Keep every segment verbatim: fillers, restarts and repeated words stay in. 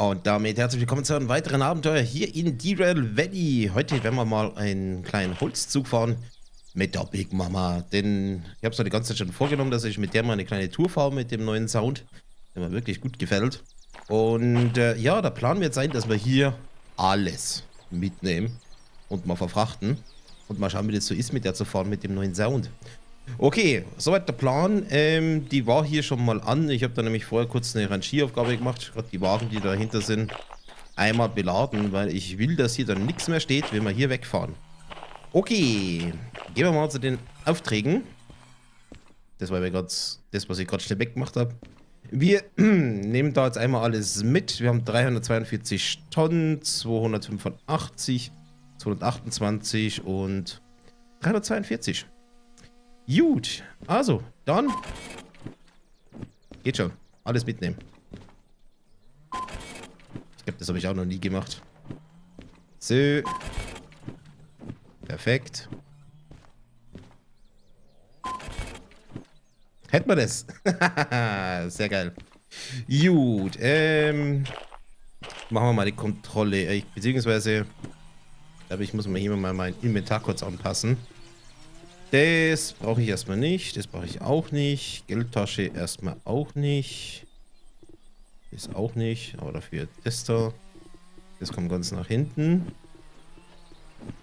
Und damit herzlich willkommen zu einem weiteren Abenteuer hier in D-Rail Valley. Heute werden wir mal einen kleinen Holzzug fahren mit der Big Mama. Denn ich habe es mir die ganze Zeit schon vorgenommen, dass ich mit der mal eine kleine Tour fahre mit dem neuen Sound, der mir wirklich gut gefällt. Und äh, ja, der Plan wird sein, dass wir hier alles mitnehmen und mal verfrachten. Und mal schauen, wie das so ist, mit der zu fahren mit dem neuen Sound. Okay, soweit der Plan. Ähm, die war hier schon mal an. Ich habe da nämlich vorher kurz eine Rangieraufgabe gemacht. Gerade die Wagen, die dahinter sind, einmal beladen, weil ich will, dass hier dann nichts mehr steht, wenn wir hier wegfahren. Okay, gehen wir mal zu den Aufträgen. Das war ja gerade das, was ich gerade schnell weggemacht habe. Wir nehmen da jetzt einmal alles mit. Wir haben dreihundertzweiundvierzig Tonnen, zweihundertfünfundachtzig, zweihundertachtundzwanzig und dreihundertzweiundvierzig. Gut, also, dann geht schon. Alles mitnehmen. Ich glaube, das habe ich auch noch nie gemacht. So. Perfekt. Hätten wir das. Sehr geil. Gut, ähm... machen wir mal die Kontrolle. Ich, beziehungsweise, glaube ich, muss mir hier mal mein Inventar kurz anpassen. Das brauche ich erstmal nicht. Das brauche ich auch nicht. Geldtasche erstmal auch nicht. Das auch nicht. Aber dafür das da. Das kommt ganz nach hinten.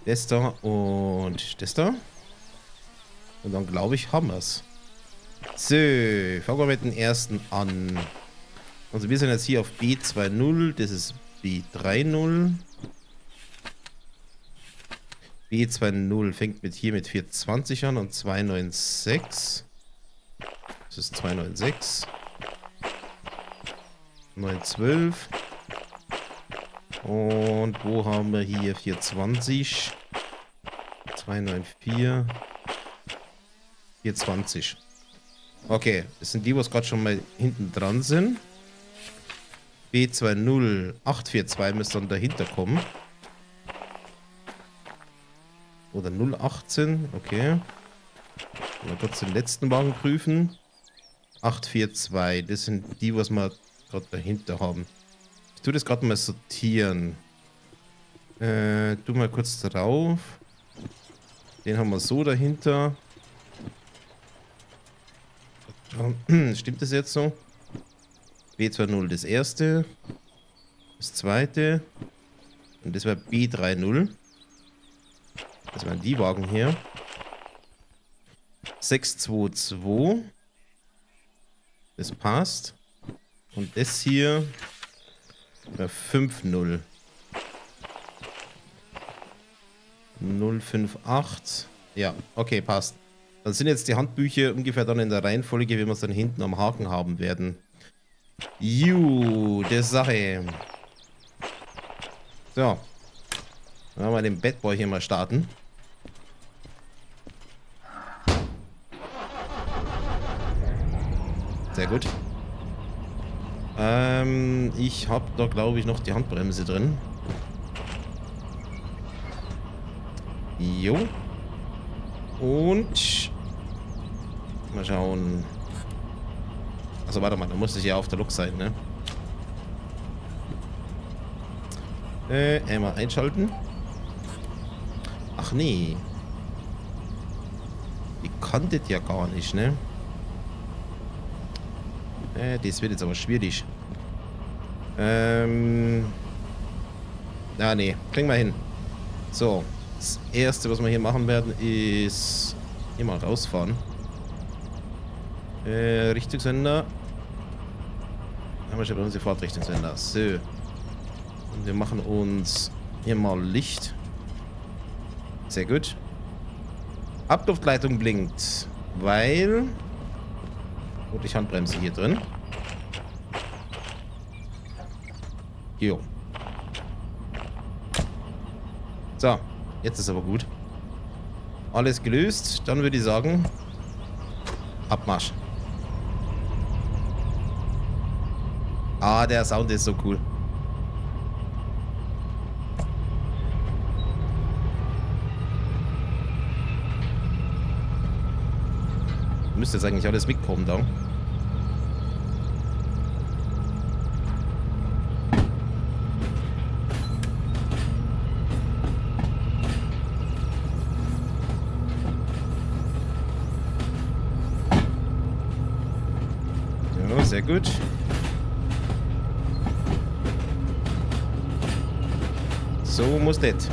Das da und das da. Und dann glaube ich, haben wir es. So, fangen wir mit dem ersten an. Also wir sind jetzt hier auf B zwanzig. Das ist B dreißig. B zwanzig fängt mit hier mit vierhundertzwanzig an und zweihundertsechsundneunzig. Das ist zweihundertsechsundneunzig. neunhundertzwölf. Und wo haben wir hier vierhundertzwanzig? zweihundertvierundneunzig. vierhundertzwanzig. Okay, das sind die, was gerade schon mal hinten dran sind. B zwanzig, achthundertzweiundvierzig müsste dann dahinter kommen. Oder null achtzehn, okay. Mal kurz den letzten Wagen prüfen. achthundertvierzig, das sind die, was wir gerade dahinter haben. Ich tue das gerade mal sortieren. Äh, tu mal kurz drauf. Den haben wir so dahinter. Stimmt das jetzt so? B zwanzig, das erste. Das zweite. Und das war B dreißig. Das waren die Wagen hier. sechshundertzweiundzwanzig. Das passt. Und das hier war fünfzig. null fünfundachtzig. Ja, okay, passt. Dann sind jetzt die Handbücher ungefähr dann in der Reihenfolge, wie wir es dann hinten am Haken haben werden. Juh, das Sache. So. Dann werden wir den Bad Boy hier mal starten. Sehr gut. Ähm, ich habe da glaube ich noch die Handbremse drin. Jo. Und mal schauen. Also warte mal, da muss ich ja auf der Lok sein, ne? Äh, einmal einschalten. Ach nee. Die kanntet ja gar nicht, ne? Äh, das wird jetzt aber schwierig. Ähm. Ah nee, kriegen wir hin. So, das erste, was wir hier machen werden, ist immer rausfahren. Äh, Richtungssender. Haben wir schon bei uns die Fahrtrichtungssender. So. Und wir machen uns hier mal Licht. Sehr gut. Abluftleitung blinkt, weil... Und ich Handbremse hier drin. Jo. So, jetzt ist aber gut. Alles gelöst, dann würde ich sagen, Abmarsch. Ah, der Sound ist so cool. Müsste jetzt eigentlich alles mitkommen da. Sehr gut. So muss das.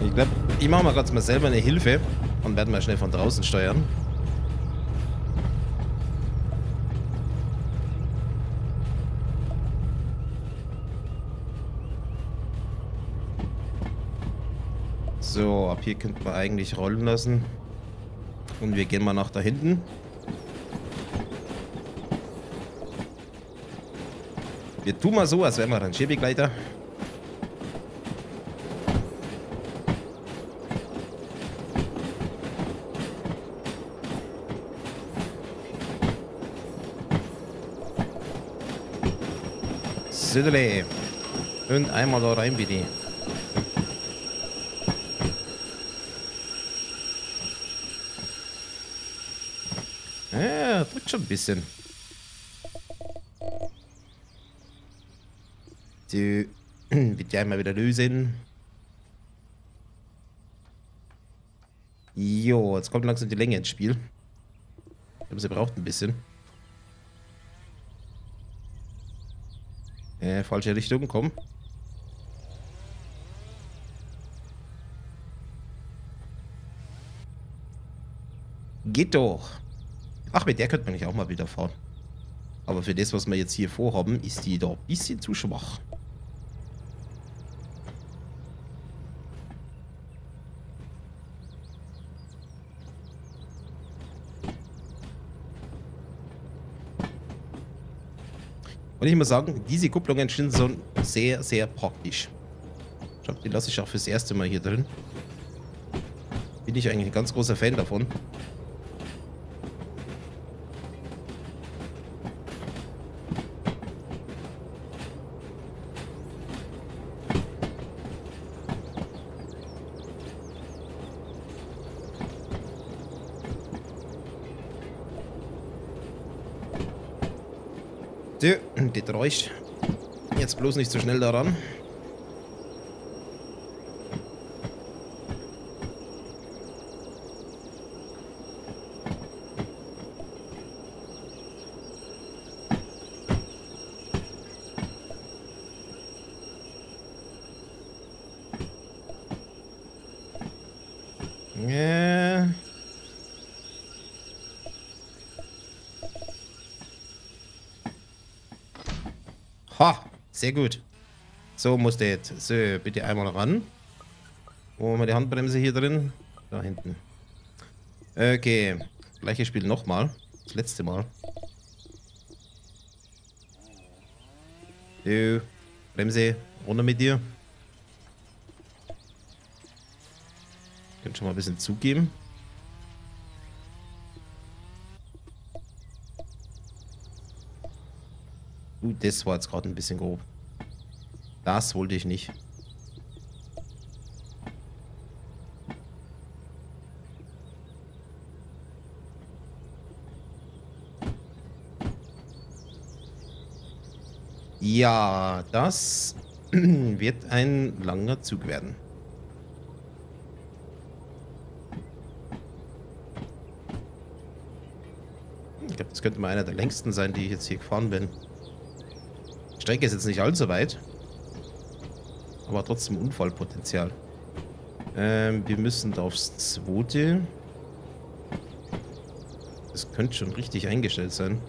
Ich glaube, ich mache mal kurz mal selber eine Hilfe und werde mal schnell von draußen steuern. So, ab hier könnte man eigentlich rollen lassen. Und wir gehen mal nach da hinten. Wir tun mal so, als wären wir dann Schiebegleiter. Südele. Und einmal da rein, bitte. Ja, drückt schon ein bisschen. Die bitte einmal wieder lösen. Jo, jetzt kommt langsam die Länge ins Spiel. Ich glaube, sie braucht ein bisschen. Äh, falsche Richtung, komm. Geht doch. Ach, mit der könnte man nicht auch mal wieder fahren. Aber für das, was wir jetzt hier vorhaben, ist die doch ein bisschen zu schwach. Und ich muss sagen, diese Kupplungen sind so sehr, sehr praktisch. Ich glaube, die lasse ich auch fürs erste Mal hier drin. Bin ich eigentlich ein ganz großer Fan davon. Das reicht. Jetzt bloß nicht so schnell daran. Sehr gut. So muss der jetzt. So, bitte einmal ran. Wo haben wir die Handbremse hier drin? Da hinten. Okay. Gleiches Spiel nochmal. Das letzte Mal. So, Bremse, runter mit dir. Könnt schon mal ein bisschen zugeben. Das war jetzt gerade ein bisschen grob. Das wollte ich nicht. Ja, das wird ein langer Zug werden. Ich glaube, das könnte mal einer der längsten sein, die ich jetzt hier gefahren bin. Die Strecke ist jetzt nicht allzu weit, aber trotzdem Unfallpotenzial. Ähm, wir müssen da aufs zweite. Das könnte schon richtig eingestellt sein.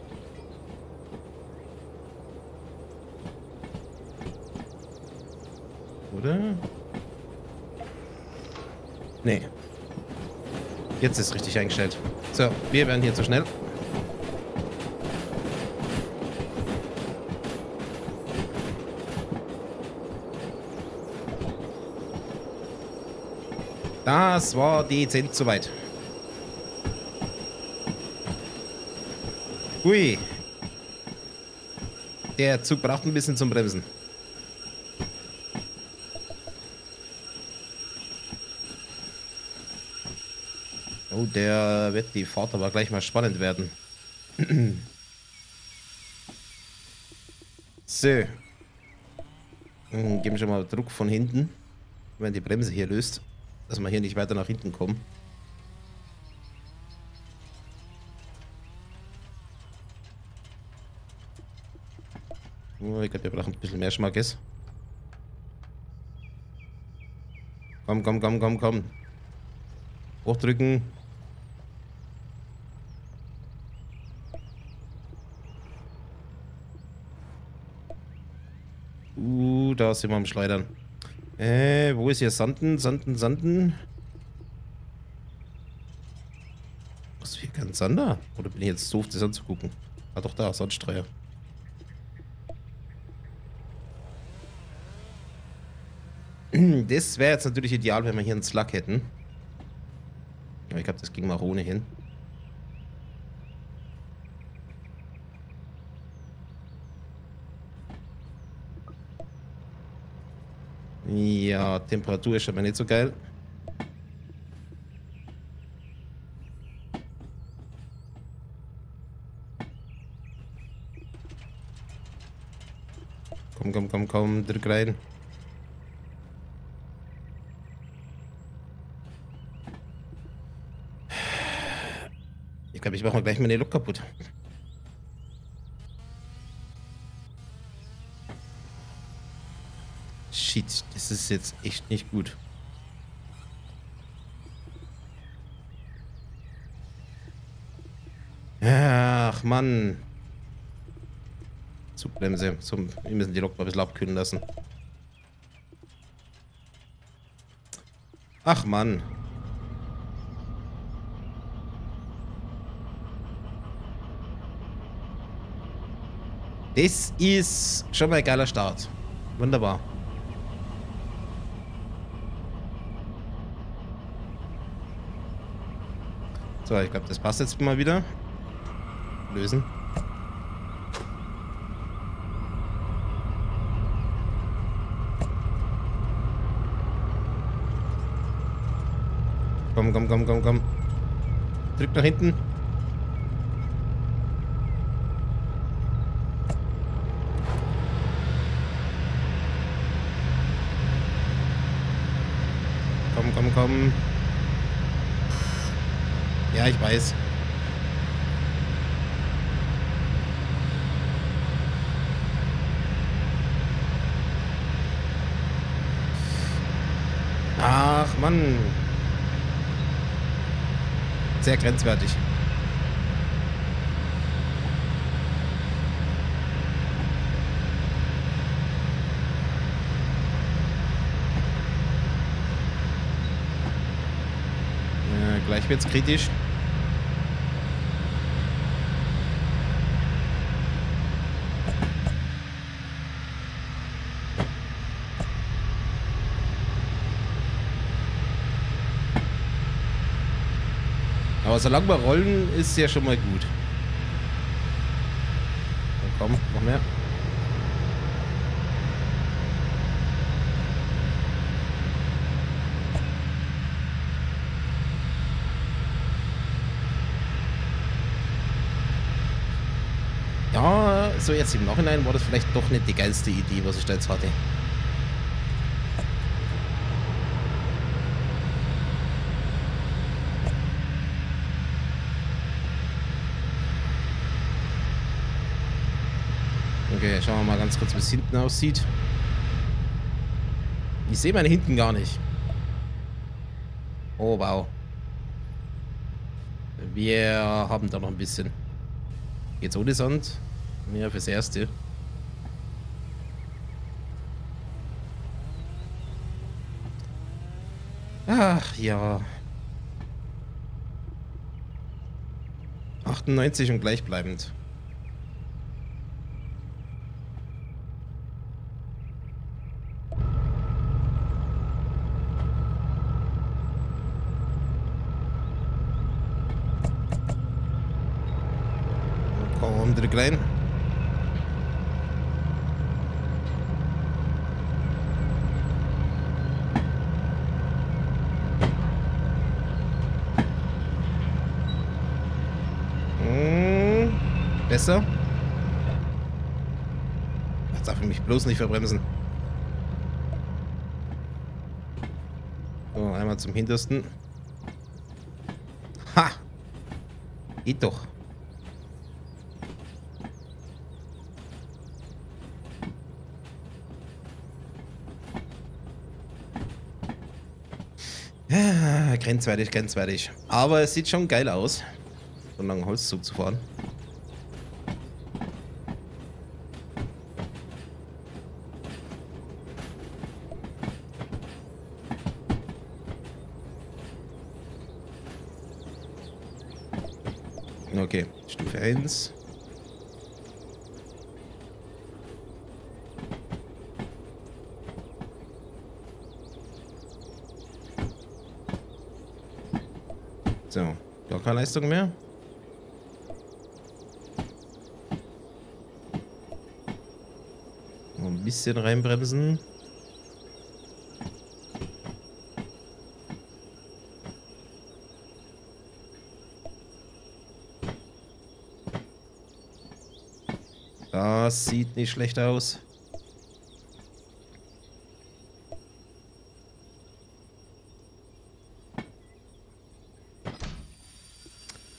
Oder? Nee. Jetzt ist richtig eingestellt. So, wir werden hier zu schnell. Das war dezent zu weit. Ui. Der Zug braucht ein bisschen zum Bremsen. Oh, der wird die Fahrt aber gleich mal spannend werden. So. Dann geben wir schon mal Druck von hinten, wenn die Bremse hier löst. Dass wir hier nicht weiter nach hinten kommen. Ich glaube, wir brauchen ein bisschen mehr Schmackes. Komm, komm, komm, komm, komm. Hochdrücken. Uh, da sind wir am Schleudern. Äh, wo ist hier Sanden, Sanden, Sanden? Was ist hier kein Sander? Oder bin ich jetzt doof, das anzugucken? Ah doch, da, Sandstreuer. Das wäre jetzt natürlich ideal, wenn wir hier einen Slug hätten. Aber ich glaube, das ging mal ohne hin. Ja, Temperatur ist aber nicht so geil. Komm, komm, komm, komm, drück rein. Ich glaube, ich mache mir gleich meine Lok kaputt. Shit, das ist jetzt echt nicht gut. Ach, Mann. Zugbremse. Zum, wir müssen die Lok mal ein bisschen abkühlen lassen. Ach, Mann. Das ist schon mal ein geiler Start. Wunderbar. So, ich glaube, das passt jetzt mal wieder. Lösen. Komm, komm, komm, komm, komm. Drück nach hinten. Komm, komm, komm. Ja, ich weiß. Ach, Mann. Sehr grenzwertig. Ja, gleich wird's kritisch. Aber solange wir rollen, ist ja schon mal gut. Dann komm, noch mehr. Ja, so jetzt im Nachhinein war das vielleicht doch nicht die geilste Idee, was ich da jetzt hatte. Okay, schauen wir mal ganz kurz, wie es hinten aussieht. Ich sehe meine hinten gar nicht. Oh, wow. Wir haben da noch ein bisschen. Geht's ohne Sand? Ja, fürs Erste. Ach, ja. achtundneunzig und gleichbleibend. Drück rein. Hm, besser. Jetzt darf ich mich bloß nicht verbremsen. So, einmal zum hintersten. Ha! Geht doch. Ja, grenzwertig, grenzwertig. Aber es sieht schon geil aus, so einen langen Holzzug zu fahren. Okay, Stufe eins. So, gar keine Leistung mehr. Noch ein bisschen reinbremsen. Das sieht nicht schlecht aus.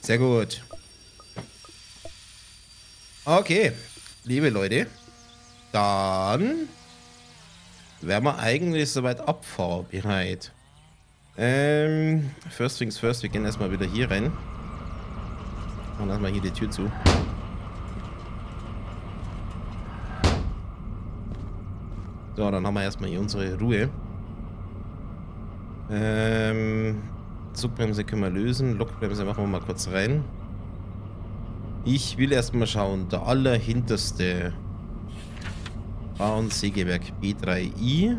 Sehr gut. Okay, liebe Leute, dann wären wir eigentlich soweit abfahrbereit. Ähm, first things first, wir gehen erstmal wieder hier rein. Machen erstmal hier die Tür zu. So, dann haben wir erstmal hier unsere Ruhe. Ähm, Zugbremse können wir lösen. Lokbremse machen wir mal kurz rein. Ich will erstmal schauen. Der allerhinterste war ein Sägewerk B drei I.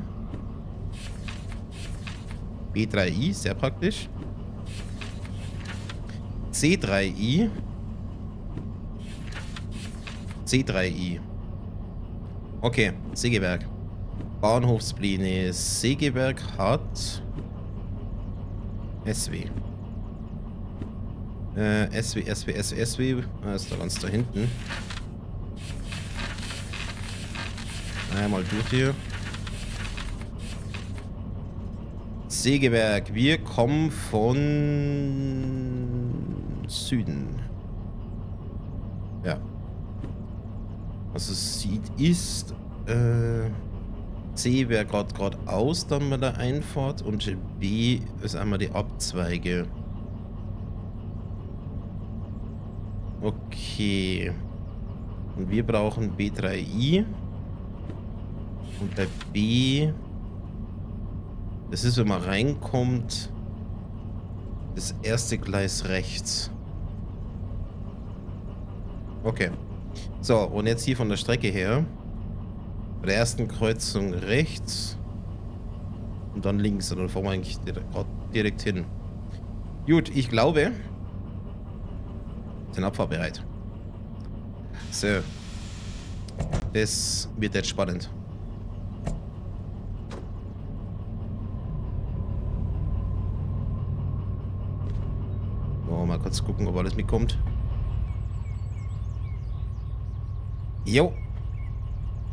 B drei I, sehr praktisch. C drei I. C drei I. Okay, Sägewerk. Bahnhofspläne. Sägewerk hat S W. Äh, S W, S W, S W, S W. Ah, ist da ganz da hinten. Einmal durch hier. Sägewerk. Wir kommen von Süden. Ja. Also es sieht ist... Äh... C wäre gerade gerade aus, dann bei der Einfahrt, und B ist einmal die Abzweige. Okay. Und wir brauchen B drei I. Und bei B, das ist, wenn man reinkommt, das erste Gleis rechts. Okay. So, und jetzt hier von der Strecke her. Bei der ersten Kreuzung rechts und dann links, und dann fahren wir eigentlich direkt, direkt hin. Gut, ich glaube, sind abfahrbereit. So, das wird jetzt spannend. So, mal kurz gucken, ob alles mitkommt. Jo.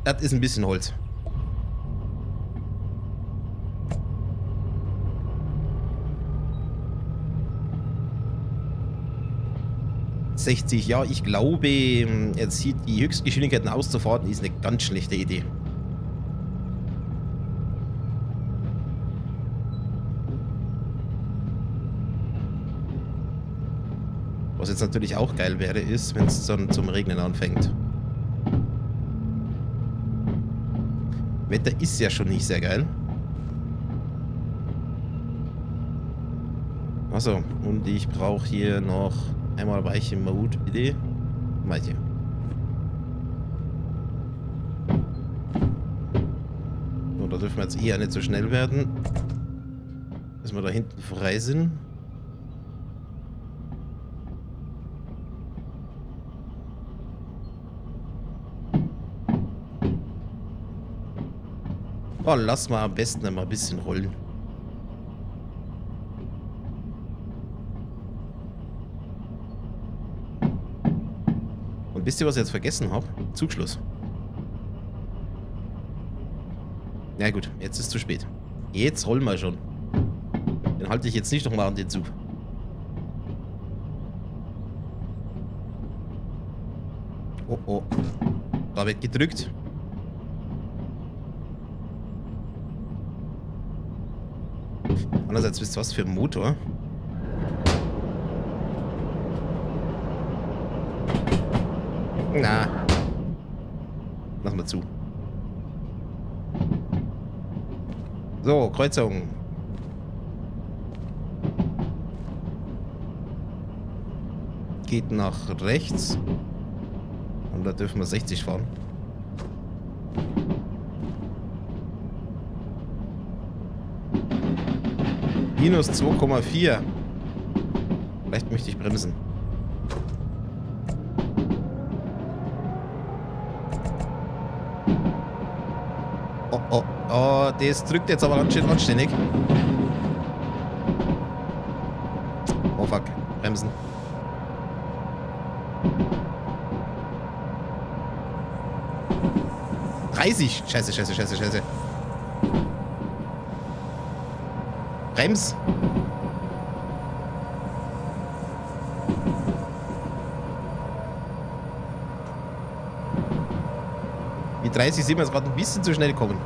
Das ist ein bisschen Holz. sechzig, ja, ich glaube, jetzt hier die Höchstgeschwindigkeiten auszufahren, ist eine ganz schlechte Idee. Was jetzt natürlich auch geil wäre, ist, wenn es dann zum Regnen anfängt. Wetter ist ja schon nicht sehr geil. Achso, und ich brauche hier noch einmal weiche Mode, bitte. Weiche. So, da dürfen wir jetzt eher nicht so schnell werden. Dass wir da hinten frei sind. Oh, lass mal am besten einmal ein bisschen rollen. Und wisst ihr, was ich jetzt vergessen habe? Zugschluss. Na gut, jetzt ist es zu spät. Jetzt rollen wir schon. Dann halte ich jetzt nicht nochmal an den Zug. Oh oh. Da wird gedrückt. Andererseits, wisst ihr was für ein Motor? Na. Mach mal zu. So, Kreuzung. Geht nach rechts. Und da dürfen wir sechzig fahren. Minus zwei Komma vier. Vielleicht möchte ich bremsen. Oh, oh, oh, das drückt jetzt aber ganz schön anständig. Oh fuck, bremsen. dreißig. Scheiße, scheiße, scheiße, scheiße. Brems. Die dreißig sind wir jetzt gerade ein bisschen zu schnell gekommen.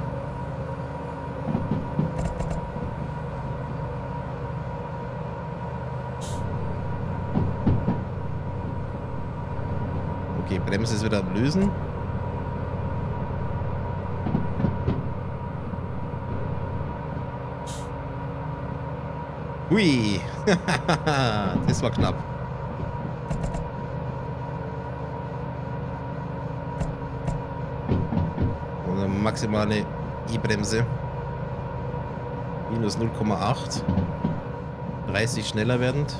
Okay, Bremse ist wieder am Lösen. Hui, das war knapp. Und eine maximale E-Bremse. Minus null Komma acht. dreißig schneller werdend.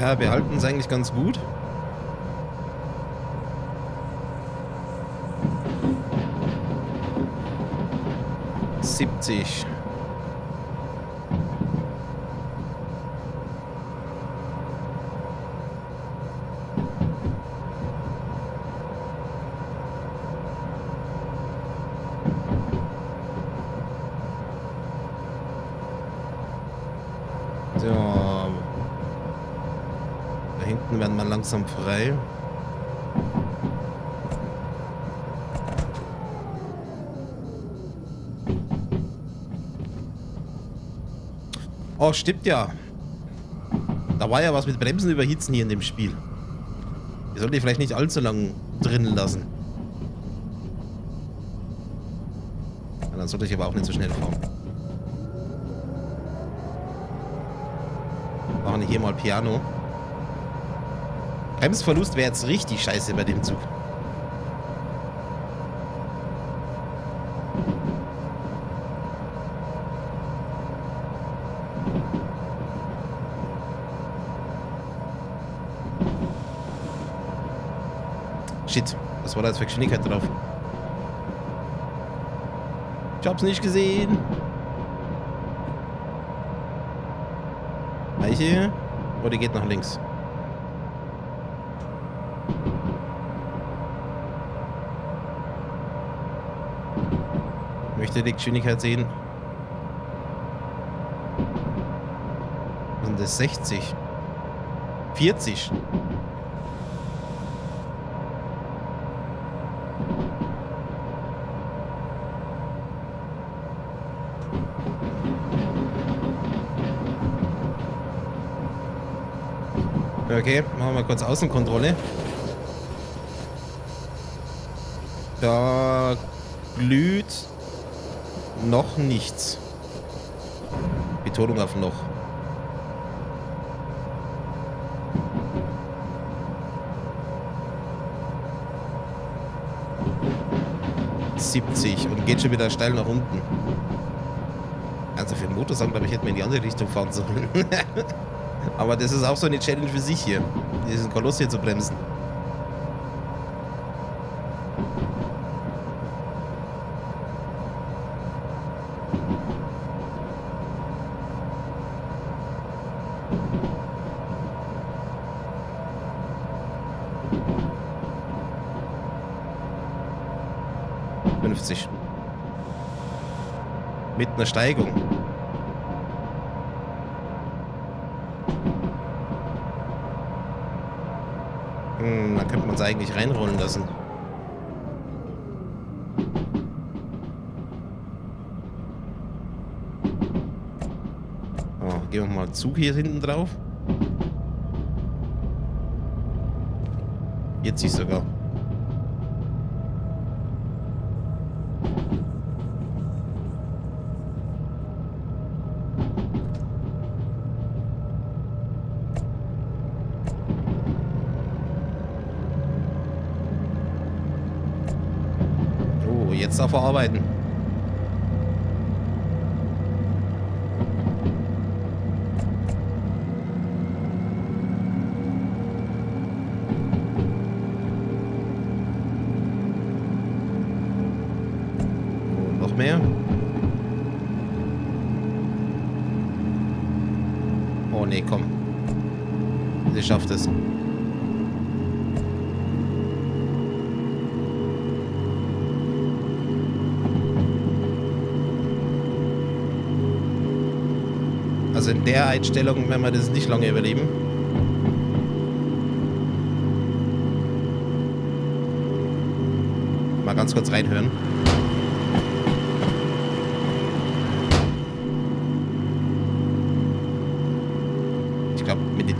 Ja, wir halten es eigentlich ganz gut. siebzig. Werden wir langsam frei. Oh, stimmt ja. Da war ja was mit Bremsen überhitzen hier in dem Spiel. Wir sollten die vielleicht nicht allzu lang drin lassen. Ja, dann sollte ich aber auch nicht so schnell fahren. Machen wir hier mal Piano. Bremsverlust wäre jetzt richtig scheiße bei dem Zug. Shit, was war da jetzt für Geschwindigkeit drauf? Ich hab's nicht gesehen. Weiche. Oh, die geht nach links. Ich möchte die Geschwindigkeit sehen. Und das sechzig. vierzig. Okay, machen wir kurz Außenkontrolle. Da glüht noch nichts. Betonung auf noch. siebzig und geht schon wieder steil nach unten. Also für den Motorsagen, glaube ich, hätten wir in die andere Richtung fahren sollen. Aber das ist auch so eine Challenge für sich hier. Diesen Koloss hier zu bremsen. mit einer Steigung. Hm, da könnte man es eigentlich reinrollen lassen. Oh, gehen wir mal Zug hier hinten drauf. Jetzt ist sogar. Oh, jetzt auch verarbeiten. Mehr. Oh ne, komm. Sie schafft es. Also in der Einstellung werden wir das nicht lange überleben. Mal ganz kurz reinhören.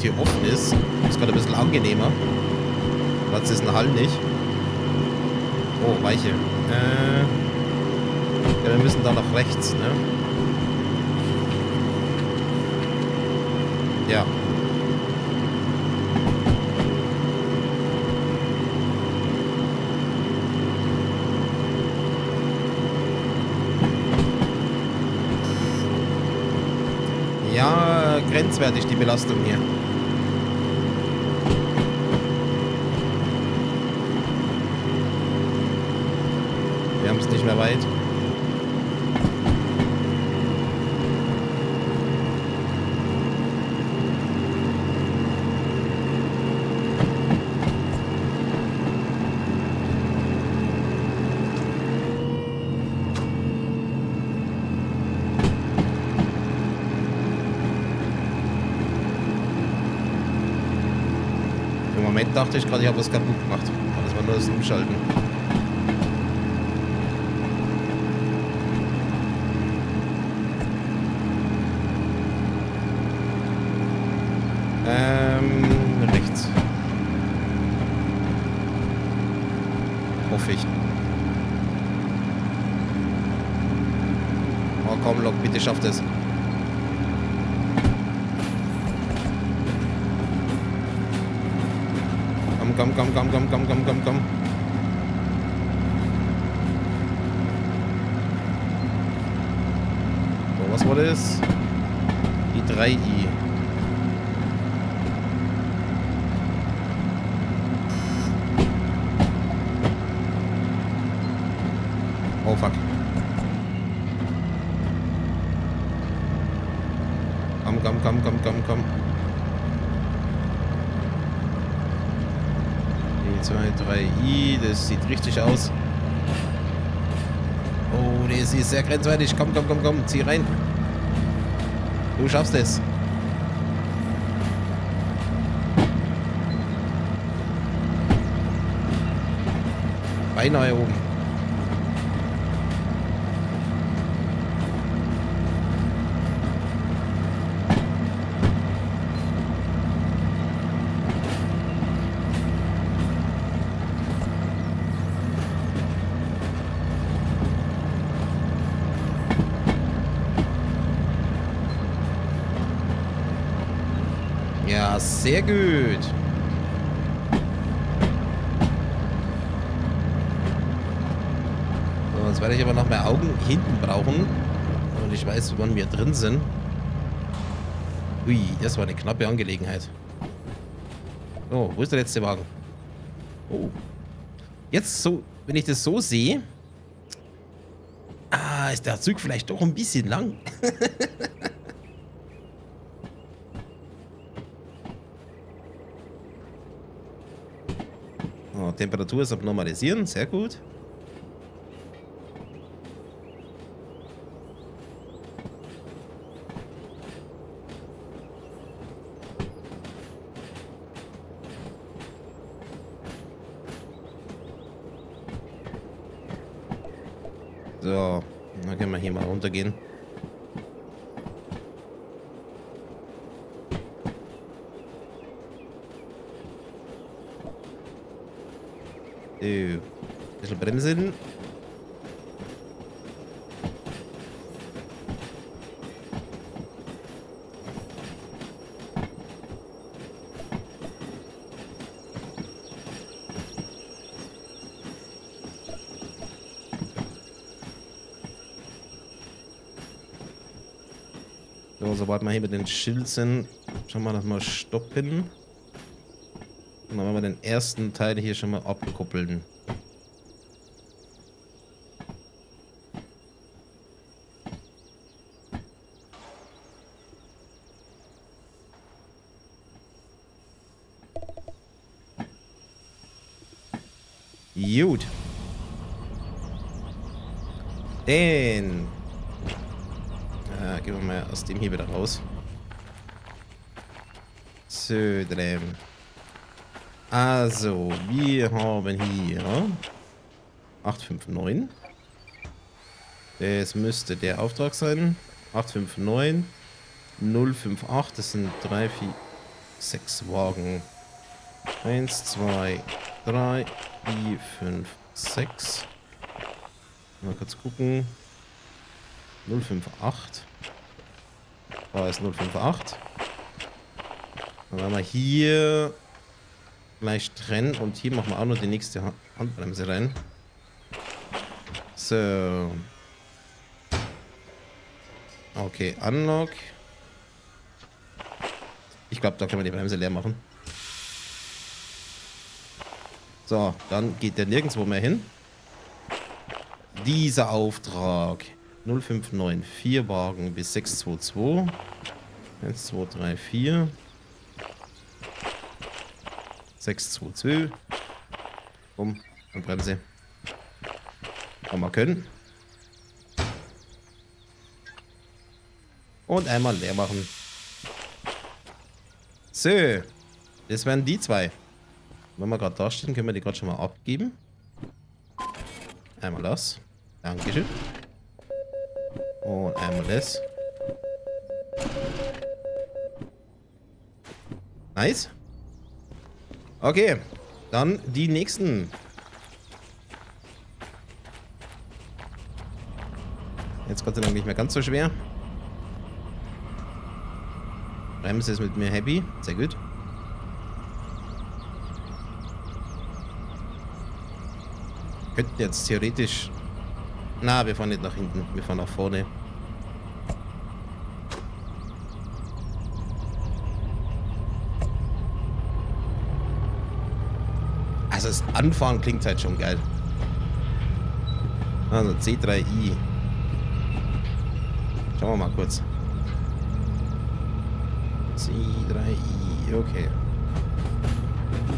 Tür offen ist, ist gerade ein bisschen angenehmer. Platz ist ein Hall nicht. Oh, Weiche. Äh, ja, wir müssen da nach rechts, ne? Ja. Ja, grenzwertig die Belastung hier. Wir haben es nicht mehr weit. Im Moment dachte ich gerade, ich habe was kaputt gemacht. Aber das war nur das Umschalten. Ähm, rechts. Hoffe ich. Oh komm, Lok, bitte schafft es. Komm, komm, komm, komm, komm, komm, komm, komm, komm. So, was war das? Die drei I. Oh fuck. Komm, komm, komm, komm, komm, komm. E zwei, drei I, das sieht richtig aus. Oh, das ist sehr grenzwertig. Komm, komm, komm, komm, zieh rein. Du schaffst es. Beinahe oben. Ja, sehr gut. So, jetzt werde ich aber noch mehr Augen hinten brauchen. Und ich weiß, wann wir drin sind. Ui, das war eine knappe Angelegenheit. Oh, wo ist der letzte Wagen? Oh. Jetzt, so, wenn ich das so sehe... Ah, ist der Zug vielleicht doch ein bisschen lang. Temperatur ist abnormalisieren, sehr gut. So, dann können wir hier mal runtergehen. Ein bisschen bremsen. So, sobald wir hier mit den Schild sind, schauen wir das mal stoppen. Und dann werden wir den ersten Teil hier schon mal abkuppeln. Gut. Den. Ja, gehen wir mal aus dem hier wieder raus. So, drehen. Also, wir haben hier acht fünf neun. Das müsste der Auftrag sein. acht fünf neun null fünf acht. Das sind drei, vier, sechs Wagen. eins, zwei, drei, vier, fünf, sechs. Mal kurz gucken. null fünf acht. Da ist null fünf acht. Dann haben wir hier gleich trennen und hier machen wir auch noch die nächste Handbremse rein. So. Okay, Unlock. Ich glaube, da können wir die Bremse leer machen. So, dann geht der nirgendwo mehr hin. Dieser Auftrag. null fünf neun vier Wagen bis sechs zwei zwei. eins, zwei, drei, vier. sechs, zwei, zwei. Um, und Bremse. Kann man können. Und einmal leer machen. So. Das wären die zwei. Wenn wir gerade da stehen, können wir die gerade schon mal abgeben. Einmal das. Dankeschön. Und einmal das. Nice. Okay, dann die nächsten. Jetzt Gott sei Dank nicht mehr ganz so schwer. Bremse ist mit mir happy. Sehr gut. Könnten jetzt theoretisch... Na, wir fahren nicht nach hinten. Wir fahren nach vorne. Also das Anfahren klingt halt schon geil. Also C drei I. Schauen wir mal kurz. C drei I, okay.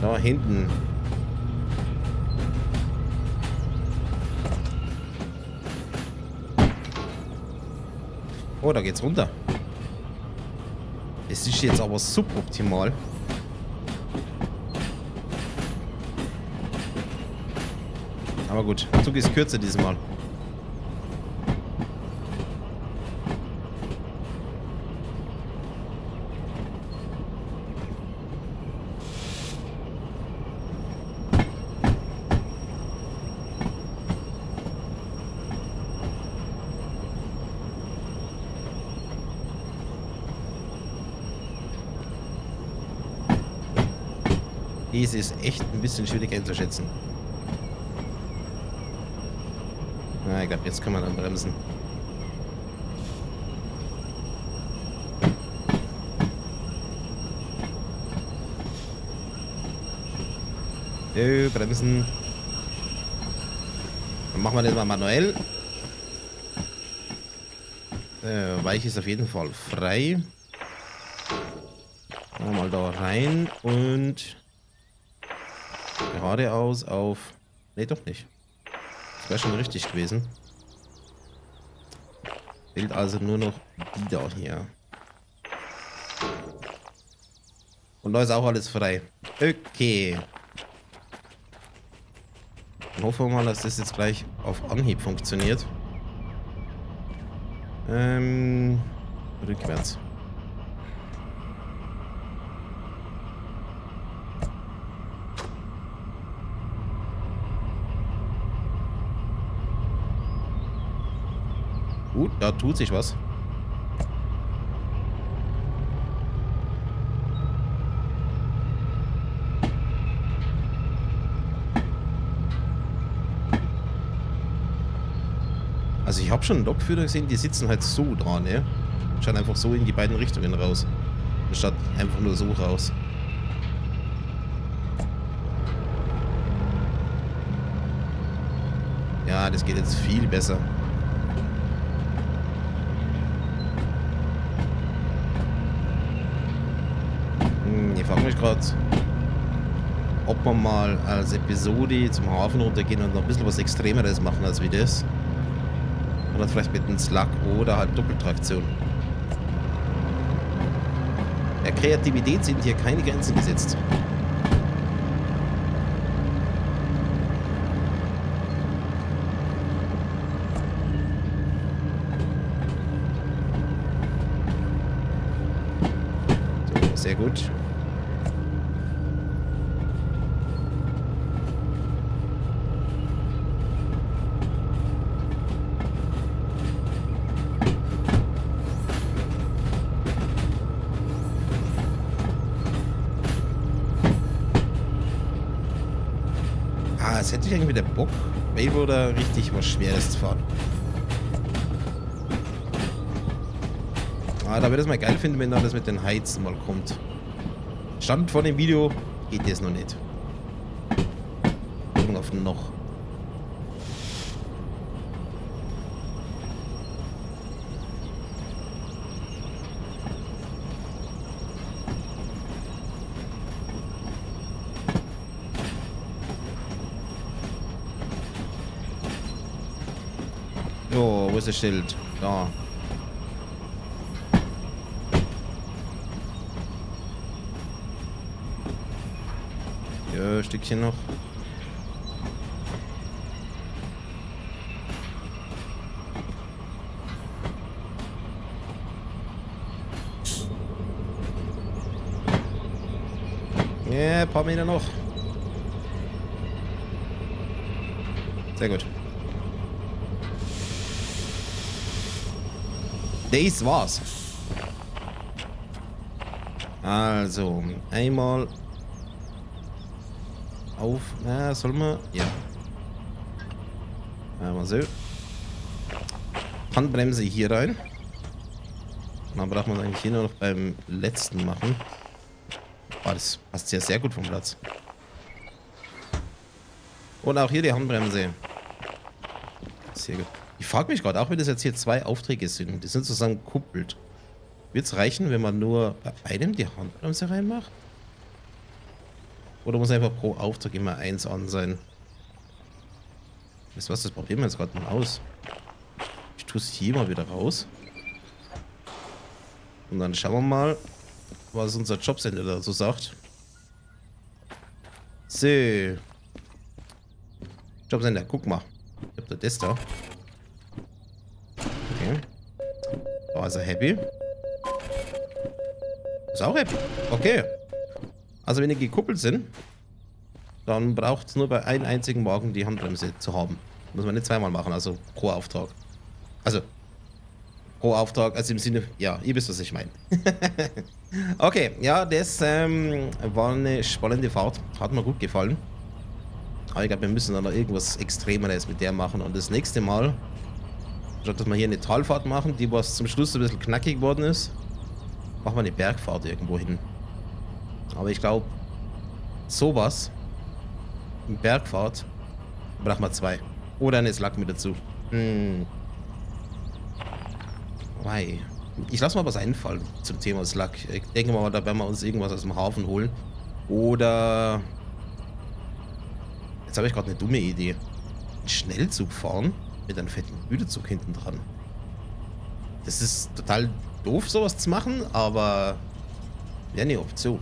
Da hinten. Oh, da geht's runter. Es ist jetzt aber suboptimal. Aber gut, der Zug ist kürzer diesmal. Diese ist echt ein bisschen schwierig einzuschätzen. Na, ich glaube, jetzt kann man dann bremsen. Ö, bremsen. Dann machen wir das mal manuell. Äh, Weich ist auf jeden Fall frei. Mal da rein und geradeaus auf... Ne, doch nicht. Das wäre schon richtig gewesen. Fehlt also nur noch die da hier. Und da ist auch alles frei. Okay. Dann hoffen wir mal, dass das jetzt gleich auf Anhieb funktioniert. Ähm, rückwärts. Gut, uh, da tut sich was. Also ich habe schon einen Lokführer gesehen, die sitzen halt so dran, ne? Schauen einfach so in die beiden Richtungen raus. Anstatt einfach nur so raus. Ja, das geht jetzt viel besser. Hm, ich frage mich gerade, ob wir mal als Episode zum Hafen runtergehen und noch ein bisschen was Extremeres machen als wie das. Oder vielleicht mit einem Slug oder halt Doppeltraktion. Der Kreativität sind hier keine Grenzen gesetzt. So, sehr gut. Hätte ich irgendwie den Bock, Wayboarder richtig was Schweres zu fahren. Ah, da würde ich es mal geil finden, wenn da das mit den Heizen mal kommt. Stand vor dem Video geht das noch nicht. Gucken auf noch. Oh, wo ist das Schild? Da. Ja, ein Stückchen noch. Ja, ein paar Meter noch. Sehr gut. Das war's. Also, einmal auf. Na, soll man? Ja. Einmal so. Handbremse hier rein. Dann braucht man eigentlich hier nur noch beim letzten machen. Oh, das passt ja sehr gut vom Platz. Und auch hier die Handbremse. Sehr gut. Ich frage mich gerade, auch wenn das jetzt hier zwei Aufträge sind, die sind sozusagen kuppelt. Wird es reichen, wenn man nur bei einem die Handbremse reinmacht? Oder muss einfach pro Auftrag immer eins an sein? Weißt du was, das probieren wir jetzt gerade mal aus. Ich tue es hier mal wieder raus. Und dann schauen wir mal, was unser Jobcenter dazu sagt. So. Jobcenter, guck mal. Ich hab da das da. Da ist er happy. Ist auch happy. Okay. Also wenn die gekuppelt sind, dann braucht es nur bei einem einzigen Wagen die Handbremse zu haben. Muss man nicht zweimal machen, also pro Auftrag. Also, pro Auftrag, also im Sinne, ja, ihr wisst, was ich meine. Okay, ja, das ähm, war eine spannende Fahrt. Hat mir gut gefallen. Aber ich glaube, wir müssen dann noch irgendwas Extremeres mit der machen. Und das nächste Mal... Statt dass wir hier eine Talfahrt machen, die was zum Schluss ein bisschen knackig geworden ist, machen wir eine Bergfahrt irgendwo hin. Aber ich glaube, sowas, eine Bergfahrt, brauchen wir zwei. Oder eine Slug mit dazu. Hm. Ich lasse mal was einfallen zum Thema Slug. Ich denke mal, da werden wir uns irgendwas aus dem Hafen holen. Oder... Jetzt habe ich gerade eine dumme Idee. Einen Schnellzug fahren? Mit einem fetten Güterzug hinten dran. Das ist total doof, sowas zu machen, aber wäre eine Option.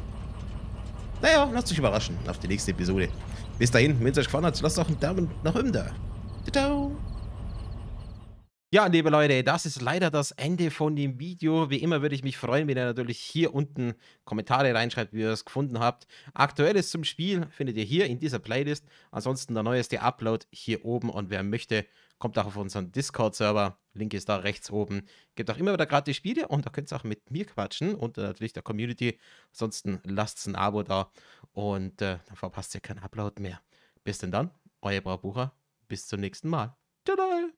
Naja, lasst euch überraschen auf die nächste Episode. Bis dahin, wenn es euch gefallen hat, lasst auch einen Daumen nach oben da. Ciao! Ja, liebe Leute, das ist leider das Ende von dem Video. Wie immer würde ich mich freuen, wenn ihr natürlich hier unten Kommentare reinschreibt, wie ihr es gefunden habt. Aktuelles zum Spiel findet ihr hier in dieser Playlist. Ansonsten der neueste Upload hier oben. Und wer möchte, kommt auch auf unseren Discord-Server. Link ist da rechts oben. Gibt auch immer wieder gratis Spiele und da könnt ihr auch mit mir quatschen und natürlich der Community. Ansonsten lasst ein Abo da und äh, dann verpasst ihr keinen Upload mehr. Bis denn dann, euer Braubucher. Bis zum nächsten Mal. Tada!